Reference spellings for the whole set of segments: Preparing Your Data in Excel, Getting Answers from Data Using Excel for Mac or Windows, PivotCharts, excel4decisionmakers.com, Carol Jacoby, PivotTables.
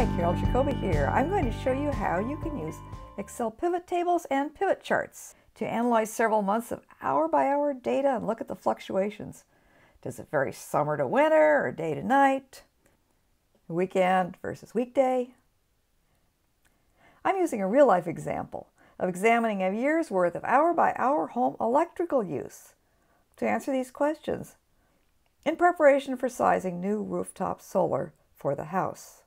Hi, Carol Jacoby here. I'm going to show you how you can use Excel pivot tables and pivot charts to analyze several months of hour-by-hour data and look at the fluctuations. Does it vary summer to winter or day to night? Weekend versus weekday? I'm using a real-life example of examining a year's worth of hour-by-hour home electrical use to answer these questions in preparation for sizing new rooftop solar for the house.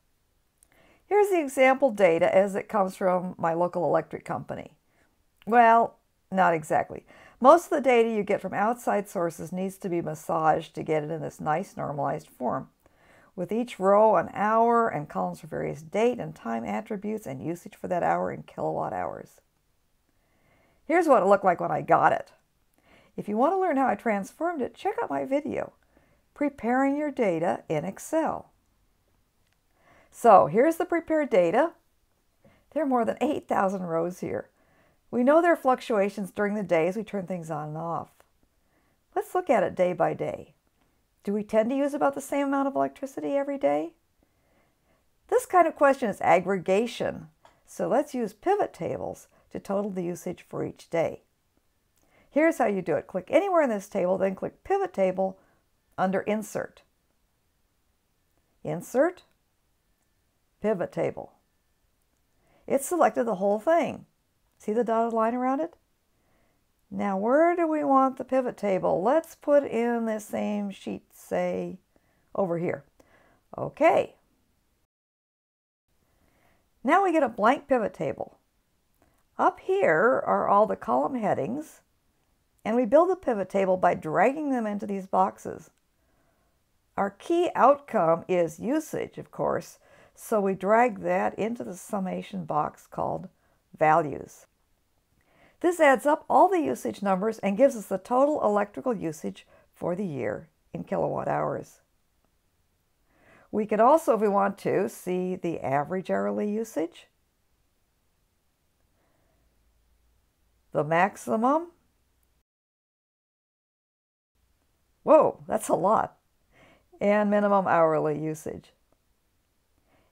Here's the example data as it comes from my local electric company. Well, not exactly. Most of the data you get from outside sources needs to be massaged to get it in this nice normalized form, with each row an hour and columns for various date and time attributes and usage for that hour in kilowatt hours. Here's what it looked like when I got it. If you want to learn how I transformed it, check out my video, Preparing Your Data in Excel. So here's the prepared data. There are more than 8,000 rows here. We know there are fluctuations during the day as we turn things on and off. Let's look at it day by day. Do we tend to use about the same amount of electricity every day? This kind of question is aggregation, so let's use pivot tables to total the usage for each day. Here's how you do it. Click anywhere in this table, then click Pivot Table under Insert. Insert, Pivot Table. It selected the whole thing. See the dotted line around it? Now, where do we want the pivot table? Let's put in the same sheet, say, over here. Okay. Now we get a blank pivot table. Up here are all the column headings, and we build the pivot table by dragging them into these boxes. Our key outcome is usage, of course, so we drag that into the summation box called values. This adds up all the usage numbers and gives us the total electrical usage for the year in kilowatt hours. We could also, if we want to, see the average hourly usage, the maximum. Whoa, that's a lot. And minimum hourly usage.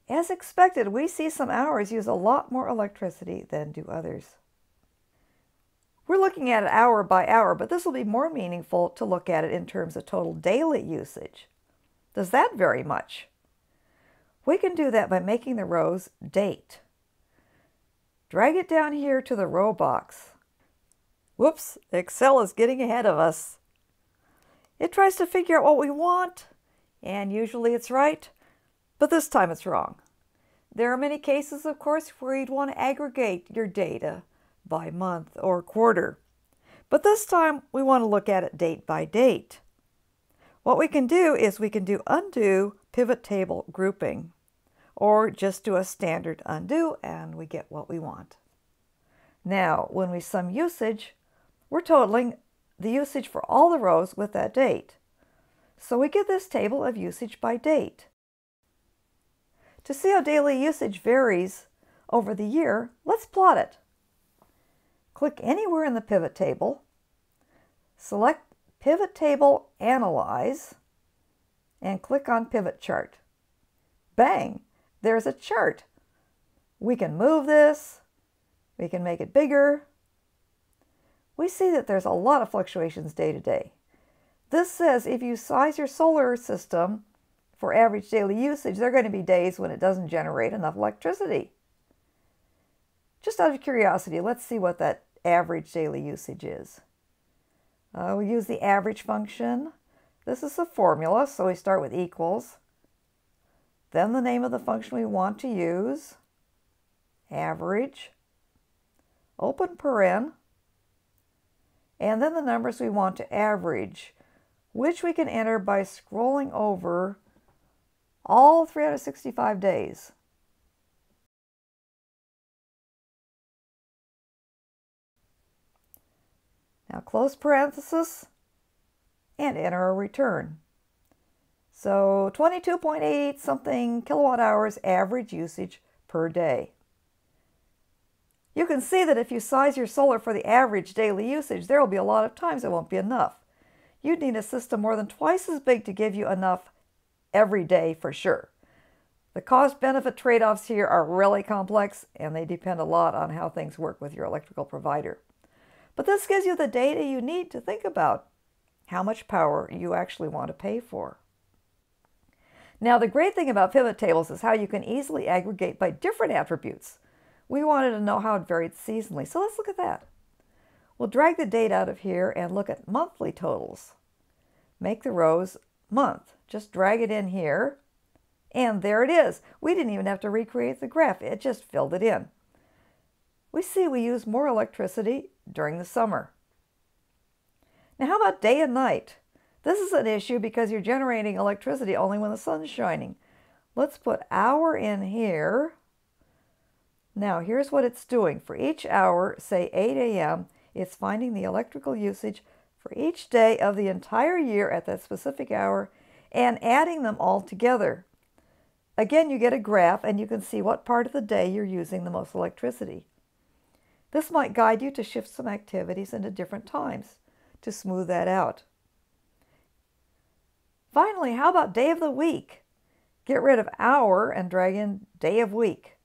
As expected, we see some hours use a lot more electricity than do others. We're looking at it hour by hour, but this will be more meaningful to look at it in terms of total daily usage. Does that vary much? We can do that by making the rows date. Drag it down here to the row box. Whoops, Excel is getting ahead of us. It tries to figure out what we want, and usually it's right, but this time it's wrong. There are many cases, of course, where you'd want to aggregate your data by month or quarter. But this time we want to look at it date by date. What we can do is we can do undo pivot table grouping, or just do a standard undo and we get what we want. Now, when we sum usage, we're totaling the usage for all the rows with that date. So we get this table of usage by date. To see how daily usage varies over the year, let's plot it. Click anywhere in the pivot table, select Pivot Table Analyze, and click on Pivot Chart. Bang! There's a chart. We can move this, we can make it bigger. We see that there's a lot of fluctuations day to day. This says if you size your solar system for average daily usage, there are going to be days when it doesn't generate enough electricity. Just out of curiosity, let's see what that average daily usage is. We use the average function. This is a formula, so we start with equals, then the name of the function we want to use, average, open paren, and then the numbers we want to average, which we can enter by scrolling over all 365 days. Now close parenthesis and enter a return. So 22.8 something kilowatt hours average usage per day. You can see that if you size your solar for the average daily usage, there will be a lot of times it won't be enough. You'd need a system more than twice as big to give you enough every day for sure. The cost-benefit trade-offs here are really complex, and they depend a lot on how things work with your electrical provider. But this gives you the data you need to think about how much power you actually want to pay for. Now, the great thing about pivot tables is how you can easily aggregate by different attributes. We wanted to know how it varied seasonally, so let's look at that. We'll drag the date out of here and look at monthly totals. Make the rows month. Just drag it in here, and there it is. We didn't even have to recreate the graph. It just filled it in. We see we use more electricity during the summer. Now, how about day and night? This is an issue because you're generating electricity only when the sun's shining. Let's put hour in here. Now, here's what it's doing. For each hour, say 8 a.m., it's finding the electrical usage for each day of the entire year at that specific hour and adding them all together. Again, you get a graph and you can see what part of the day you're using the most electricity. This might guide you to shift some activities into different times to smooth that out. Finally, how about day of the week? Get rid of hour and drag in day of week.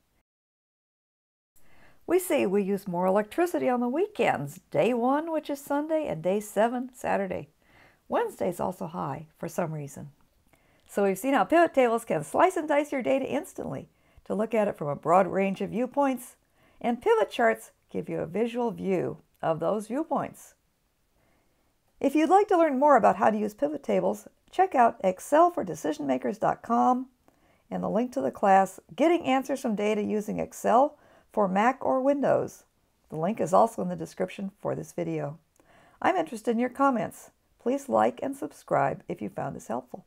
We see we use more electricity on the weekends, day 1, which is Sunday, and day 7, Saturday. Wednesday's also high for some reason. So we've seen how pivot tables can slice and dice your data instantly to look at it from a broad range of viewpoints, and pivot charts give you a visual view of those viewpoints. If you'd like to learn more about how to use pivot tables, check out excel4decisionmakers.com and the link to the class Getting Answers from Data Using Excel for Mac or Windows. The link is also in the description for this video. I'm interested in your comments. Please like and subscribe if you found this helpful.